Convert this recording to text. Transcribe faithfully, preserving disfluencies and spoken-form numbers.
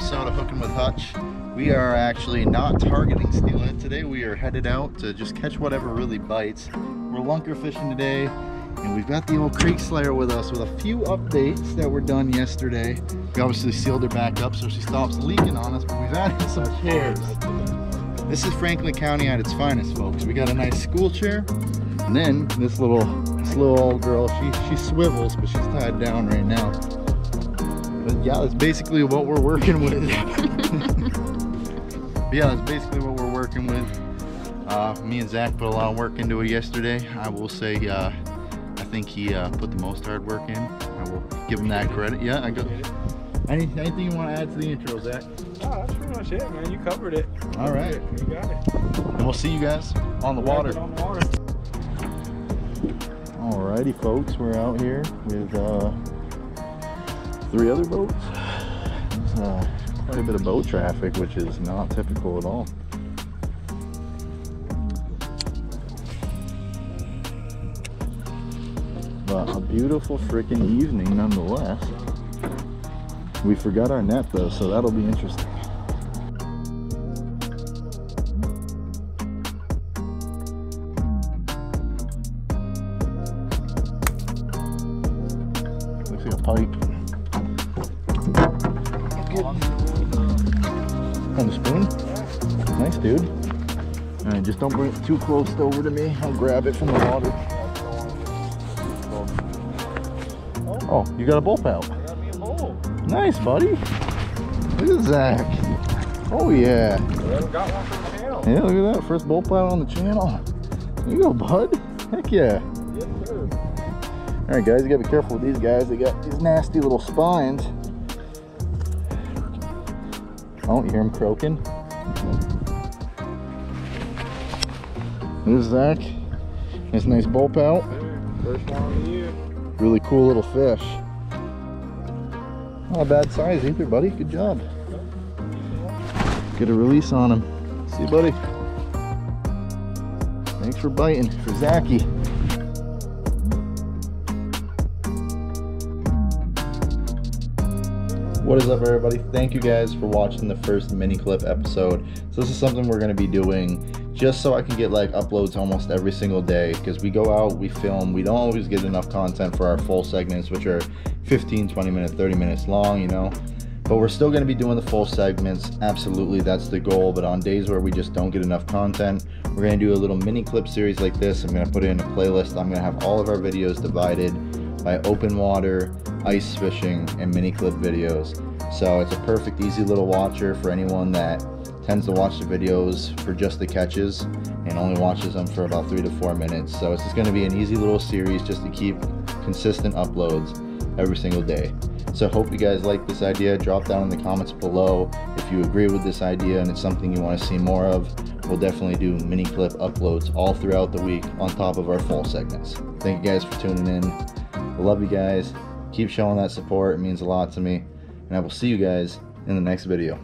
episode of Hooking with Hutch. We are actually not targeting stealing it today. We are headed out to just catch whatever really bites. We're lunker fishing today, and we've got the old creek slayer with us with a few updates that were done yesterday. We obviously sealed her back up so she stops leaking on us, but we've added some chairs. This is Franklin County at its finest, folks. We got a nice school chair, and then this little this little old girl, she, she swivels, but she's tied down right now. But yeah, that's basically what we're working with. But yeah, that's basically what we're working with. Uh, me and Zach put a lot of work into it yesterday. I will say, uh, I think he uh, put the most hard work in. I will give him that credit. Yeah, I go. Any, anything you want to add to the intro, Zach? Oh, that's pretty much it, man. You covered it. All right. You got it. And we'll see you guys on the water. On the water. Alrighty, folks. We're out here with... Uh, Three other boats. Uh, quite a bit of boat traffic, which is not typical at all. But a beautiful freaking evening nonetheless. We forgot our net though, so that'll be interesting. Looks like a pike. On the spoon? Nice, dude. All right, just don't bring it too close over to me. I'll grab it from the water. Oh, you got a bull pal. I got me a bull. Nice, buddy. Look at Zach. Oh, yeah. Got one from the channel. Yeah, look at that. First bull pal on the channel. There you go, bud. Heck yeah. Yes, sir. All right, guys, you got to be careful with these guys. They got these nasty little spines. Oh, you hear him croaking? There's Zach. Nice, nice bull out. First one of the year. Really cool little fish. Not a bad size either, buddy. Good job. Get a release on him. See, buddy. Thanks for biting. For Zachy. What is up, everybody? Thank you guys for watching the first mini clip episode. So this is something we're going to be doing just so I can get like uploads almost every single day, because we go out, we film, we don't always get enough content for our full segments, which are fifteen, twenty minutes, thirty minutes long, you know. But we're still going to be doing the full segments. Absolutely, that's the goal. But on days where we just don't get enough content, we're going to do a little mini clip series like this. I'm going to put it in a playlist. I'm going to have all of our videos divided by open water, ice fishing, and mini clip videos. So it's a perfect easy little watcher for anyone that tends to watch the videos for just the catches and only watches them for about three to four minutes. So it's just going to be an easy little series just to keep consistent uploads every single day. So hope you guys like this idea. Drop down in the comments below if you agree with this idea and it's something you want to see more of. We'll definitely do mini clip uploads all throughout the week on top of our full segments. Thank you guys for tuning in. I love you guys. Keep showing that support. It means a lot to me. And I will see you guys in the next video.